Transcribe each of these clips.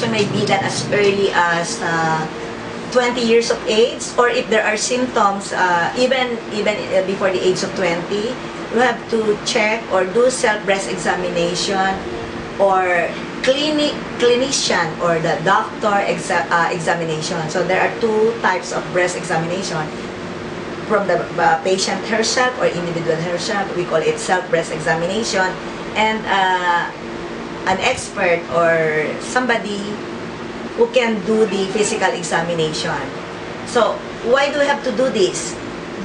person may be that as early as 20 years of age, or if there are symptoms even before the age of 20, you have to check or do self-breast examination, or clinician or the doctor examination. So there are two types of breast examination, from the patient herself or individual herself. We call it self-breast examination, and an expert or somebody who can do the physical examination. So why do we have to do this?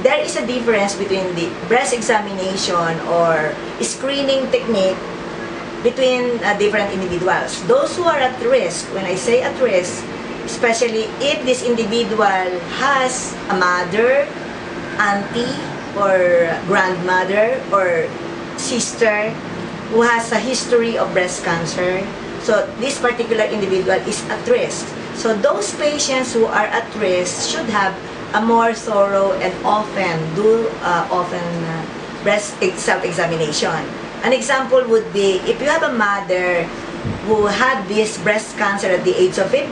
There is a difference between the breast examination or screening technique between different individuals. Those who are at risk, when I say at risk, especially if this individual has a mother, auntie, or grandmother, or sister who has a history of breast cancer. So this particular individual is at risk. So those patients who are at risk should have a more thorough and often breast self-examination. An example would be if you have a mother who had this breast cancer at the age of 50,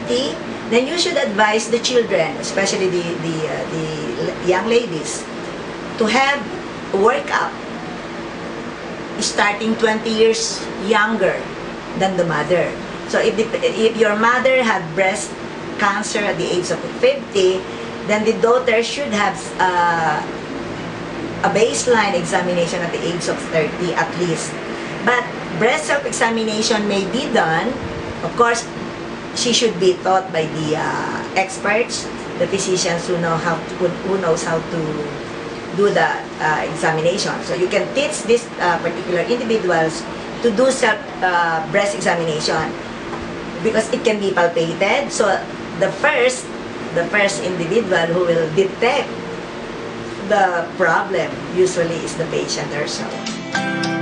then you should advise the children, especially the young ladies, to have a workup starting 20 years younger than the mother. So if your mother had breast cancer at the age of 50, then the daughter should have a baseline examination at the age of 30 at least. But breast self-examination may be done. Of course, she should be taught by the experts, the physicians who knows how to do the examination. So you can teach these particular individuals to do self-breast examination, because it can be palpated. So the first individual who will detect the problem usually is the patient herself.